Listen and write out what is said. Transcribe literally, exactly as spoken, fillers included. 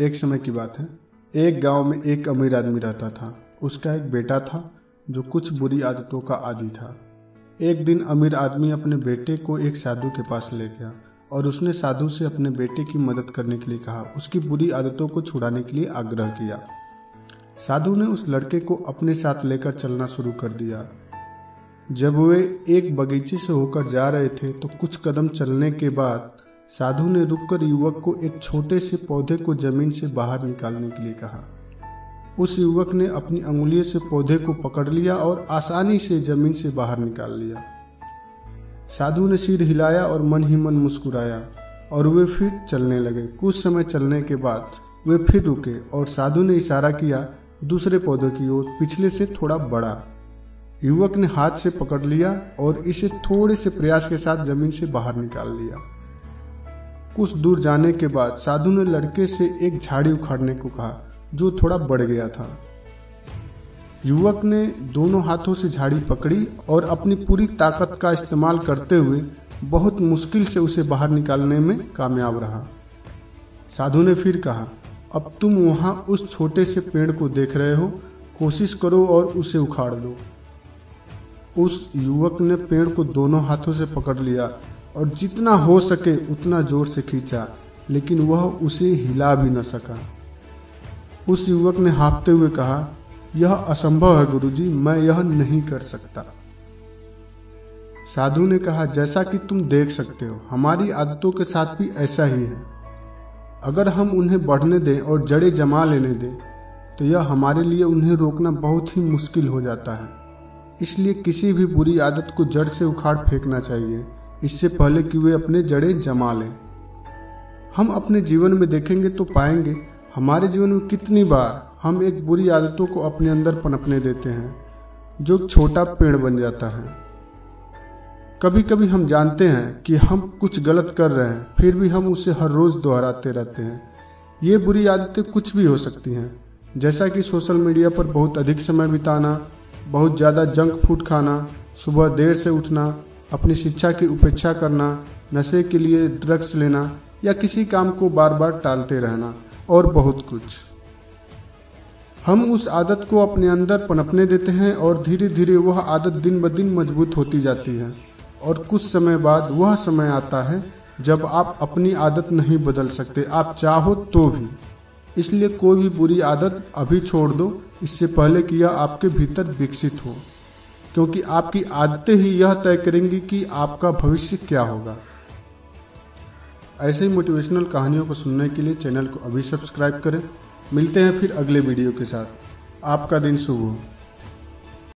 एक समय की बात है, एक गांव में एक अमीर आदमी रहता था। उसका एक बेटा था जो कुछ बुरी आदतों का आदी था। एक दिन अमीर आदमी अपने बेटे को एक साधु के पास ले गया और उसने साधु से अपने बेटे की मदद करने के लिए कहा, उसकी बुरी आदतों को छुड़ाने के लिए आग्रह किया। साधु ने उस लड़के को अपने साथ लेकर चलना शुरू कर दिया। जब वे एक बगीचे से होकर जा रहे थे तो कुछ कदम चलने के बाद साधु ने रुककर युवक को एक छोटे से पौधे को जमीन से बाहर निकालने के लिए कहा। उस युवक ने अपनी अंगुलियों से पौधे को पकड़ लिया और आसानी से जमीन से बाहर निकाल लिया। साधु ने सिर हिलाया और मन ही मन मुस्कुराया और वे फिर चलने लगे। कुछ समय चलने के बाद वे फिर रुके और साधु ने इशारा किया दूसरे पौधे की ओर, पिछले से थोड़ा बड़ा। युवक ने हाथ से पकड़ लिया और इसे थोड़े से प्रयास के साथ जमीन से बाहर निकाल लिया। कुछ दूर जाने के बाद साधु ने लड़के से एक झाड़ी उखाड़ने को कहा जो थोड़ा बढ़ गया था। युवक ने दोनों हाथों से झाड़ी पकड़ी और अपनी पूरी ताकत का इस्तेमाल करते हुए बहुत मुश्किल से उसे बाहर निकालने में कामयाब रहा। साधु ने फिर कहा, अब तुम वहां उस छोटे से पेड़ को देख रहे हो, कोशिश करो और उसे उखाड़ दो। उस युवक ने पेड़ को दोनों हाथों से पकड़ लिया और जितना हो सके उतना जोर से खींचा, लेकिन वह उसे हिला भी न सका। उस युवक ने हांफते हुए कहा, यह असंभव है गुरुजी, मैं यह नहीं कर सकता। साधु ने कहा, जैसा कि तुम देख सकते हो हमारी आदतों के साथ भी ऐसा ही है। अगर हम उन्हें बढ़ने दें और जड़ें जमा लेने दें तो यह हमारे लिए उन्हें रोकना बहुत ही मुश्किल हो जाता है। इसलिए किसी भी बुरी आदत को जड़ से उखाड़ फेंकना चाहिए, इससे पहले कि वे अपने जड़ें जमा लें। हम अपने जीवन में देखेंगे तो पाएंगे हमारे जीवन में कितनी बार हम एक बुरी आदतों को अपने अंदर पनपने देते हैं जो छोटा पेड़ बन जाता है। कभी कभी हम जानते हैं कि हम कुछ गलत कर रहे हैं, फिर भी हम उसे हर रोज दोहराते रहते हैं। ये बुरी आदतें कुछ भी हो सकती हैं, जैसा कि सोशल मीडिया पर बहुत अधिक समय बिताना, बहुत ज़्यादा जंक फूड खाना, सुबह देर से उठना, अपनी शिक्षा की उपेक्षा करना, नशे के लिए ड्रग्स लेना या किसी काम को बार बार टालते रहना और बहुत कुछ। हम उस आदत को अपने अंदर पनपने देते हैं और धीरे धीरे वह आदत दिन ब दिन मजबूत होती जाती है और कुछ समय बाद वह समय आता है जब आप अपनी आदत नहीं बदल सकते, आप चाहो तो भी। इसलिए कोई भी बुरी आदत अभी छोड़ दो, इससे पहले कि यह आपके भीतर विकसित हो, क्योंकि आपकी आदतें ही यह तय करेंगी कि आपका भविष्य क्या होगा। ऐसे ही मोटिवेशनल कहानियों को सुनने के लिए चैनल को अभी सब्सक्राइब करें। मिलते हैं फिर अगले वीडियो के साथ। आपका दिन शुभ हो।